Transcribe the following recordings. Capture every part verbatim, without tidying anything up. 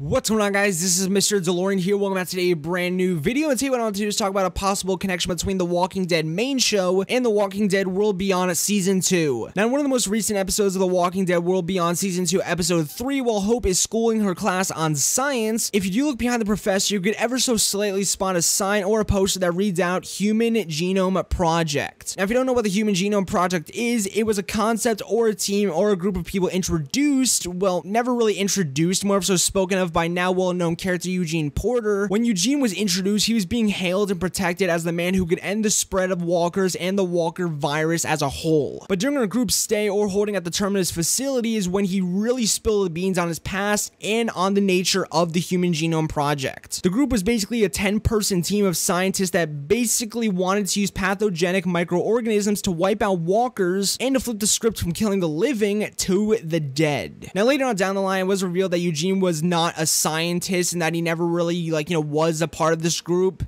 What's going on, guys? This is Mister DeLorean here. Welcome back to a brand new video. And today what I want to do is talk about a possible connection between The Walking Dead main show and The Walking Dead World Beyond Season two. Now, in one of the most recent episodes of The Walking Dead World Beyond Season two, Episode three, while Hope is schooling her class on science, if you do look behind the professor, you could ever so slightly spot a sign or a poster that reads out Human Genome Project. Now, if you don't know what the Human Genome Project is, it was a concept or a team or a group of people introduced, well, never really introduced, more so spoken of by now well-known character Eugene Porter. When Eugene was introduced, he was being hailed and protected as the man who could end the spread of walkers and the walker virus as a whole. But during a group stay or holding at the terminus facility is when he really spilled the beans on his past and on the nature of the Human Genome Project. The group was basically a ten-person team of scientists that basically wanted to use pathogenic microorganisms to wipe out walkers and to flip the script from killing the living to the dead. Now, later on down the line, it was revealed that Eugene was not a scientist and that he never really, like, you know, was a part of this group.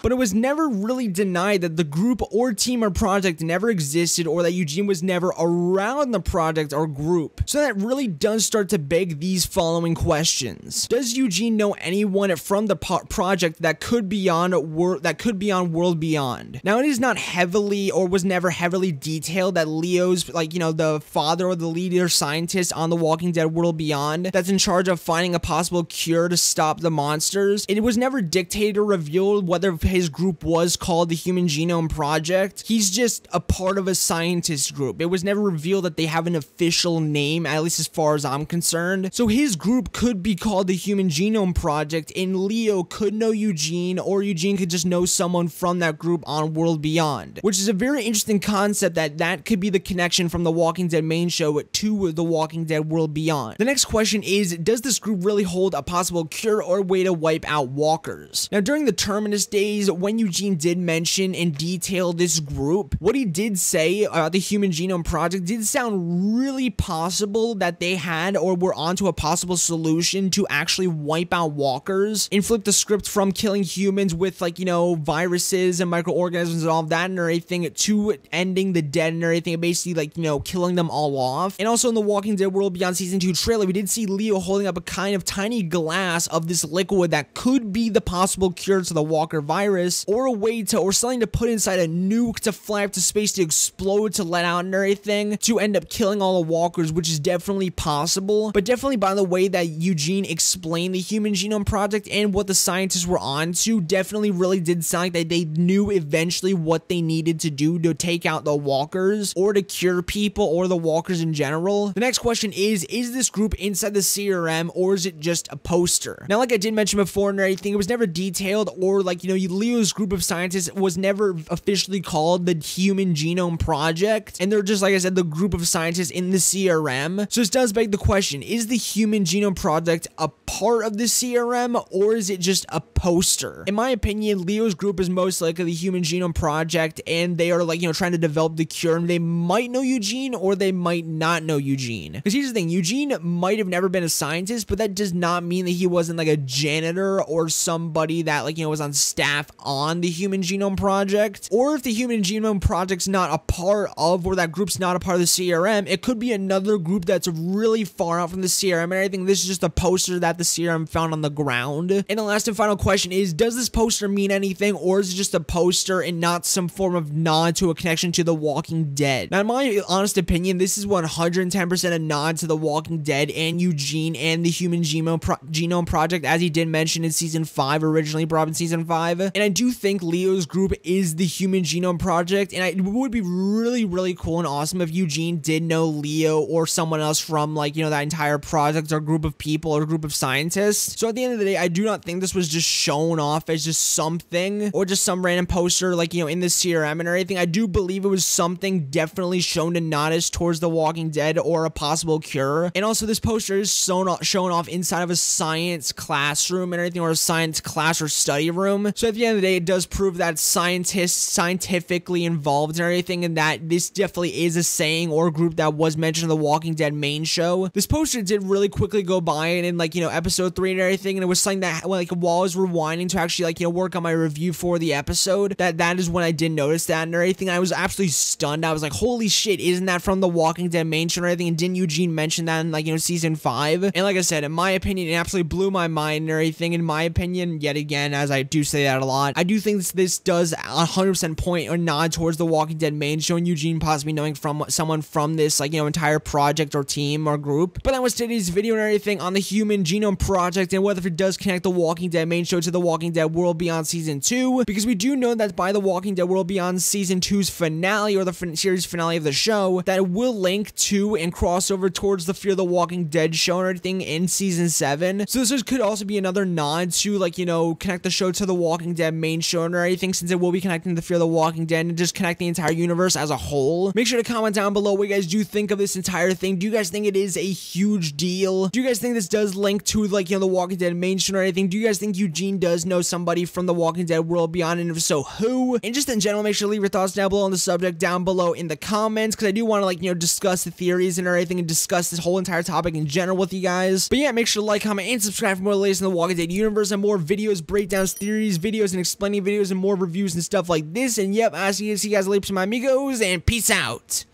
But it was never really denied that the group or team or project never existed, or that Eugene was never around the project or group. So that really does start to beg these following questions. Does Eugene know anyone from the project that could be on that could be on World Beyond? Now, it is not heavily, or was never heavily detailed, that Leo's, like, you know, the father or the leader scientist on The Walking Dead World Beyond that's in charge of finding a possible cure to stop the monsters. It was never dictated or revealed whether his group was called the Human Genome Project. He's just a part of a scientist group. It was never revealed that they have an official name, at least as far as I'm concerned. So his group could be called the Human Genome Project, and Leo could know Eugene, or Eugene could just know someone from that group on World Beyond, which is a very interesting concept that that could be the connection from The Walking Dead main show to The Walking Dead World Beyond. The next question is, does this group really hold a possible cure or way to wipe out walkers? Now, during the Terminus days, when Eugene did mention and detail this group, what he did say about the Human Genome Project did sound really possible that they had or were onto a possible solution to actually wipe out walkers and flip the script from killing humans with, like, you know, viruses and microorganisms and all of that and everything to ending the dead and everything, and basically, like, you know, killing them all off. And also in The Walking Dead World Beyond Season two trailer, we did see Leo holding up a kind of tiny glass of this liquid that could be the possible cure to the walker virus, or a way to, or something to put inside a nuke to fly up to space to explode, to let out and everything, to end up killing all the walkers, which is definitely possible. But definitely by the way that Eugene explained the Human Genome Project and what the scientists were on to, definitely really did sound like that they knew eventually what they needed to do to take out the walkers, or to cure people, or the walkers in general. The next question is, is this group inside the C R M, or is it just a poster? Now, like I did mention before and everything, it was never detailed, or, like, you know, you Leo's group of scientists was never officially called the Human Genome Project, and they're just, like I said, the group of scientists in the C R M. So this does beg the question, is the Human Genome Project a part of the C R M, or is it just a poster? In my opinion, Leo's group is most likely the Human Genome Project, and they are, like, you know, trying to develop the cure, and they might know Eugene, or they might not know Eugene. Because here's the thing, Eugene might have never been a scientist, but that does not mean that he wasn't, like, a janitor or somebody that, like, you know, was on staff on the Human Genome Project. Or if the Human Genome Project's not a part of, or that group's not a part of the C R M, it could be another group that's really far out from the C R M and everything. This is just a poster that the C R M found on the ground. And the last and final question is, does this poster mean anything, or is it just a poster and not some form of nod to a connection to The Walking Dead? Now, in my honest opinion, this is one hundred ten percent a nod to The Walking Dead and Eugene and the Human Genome, Pro Genome Project, as he did mention in Season five, originally brought up in Season five. And I do think Leo's group is the Human Genome Project, and it would be really, really cool and awesome if Eugene did know Leo or someone else from, like, you know, that entire project or group of people or group of scientists. So at the end of the day, I do not think this was just shown off as just something or just some random poster, like, you know, in the C R M and everything. I do believe it was something definitely shown to nod us towards The Walking Dead or a possible cure. And also, this poster is shown off, shown off inside of a science classroom and everything, or a science class or study room. So at the end of the day, it does prove that scientists scientifically involved and everything, and that this definitely is a saying or group that was mentioned in The Walking Dead main show. This poster did really quickly go by, and in, like, you know, episode three and everything, and it was something that, like, while it was whining to actually, like, you know, work on my review for the episode, that that is when I did notice that or anything. I was absolutely stunned. I was like, holy shit, isn't that from The Walking Dead main show or anything? And didn't Eugene mention that in, like, you know, season five? And like I said, in my opinion, it absolutely blew my mind and everything. In my opinion, yet again, as I do say that a lot, I do think this, this does one hundred percent point or nod towards The Walking Dead main show and Eugene possibly knowing from someone from this, like, you know, entire project or team or group. But that was today's video and everything on the Human Genome Project and whether it does connect The Walking Dead main show to The Walking Dead World Beyond Season two, because we do know that by The Walking Dead World Beyond Season two's finale, or the fin series finale of the show, that it will link to and cross over towards the Fear the Walking Dead show and everything in Season seven. So this could also be another nod to, like, you know, connect the show to The Walking Dead main show and everything, since it will be connecting the Fear the Walking Dead and just connect the entire universe as a whole. Make sure to comment down below what you guys do think of this entire thing. Do you guys think it is a huge deal? Do you guys think this does link to, like, you know, The Walking Dead main show or anything? Do you guys think Eugene does know somebody from The Walking Dead World Beyond, and if so, who? And just in general, make sure to leave your thoughts down below on the subject down below in the comments, because I do want to, like, you know, discuss the theories and everything and discuss this whole entire topic in general with you guys. But yeah, make sure to like, comment, and subscribe for more latest in The Walking Dead universe and more videos, breakdowns, theories, videos, and explaining videos, and more reviews and stuff like this. And yep, I see you guys later, my amigos, and peace out.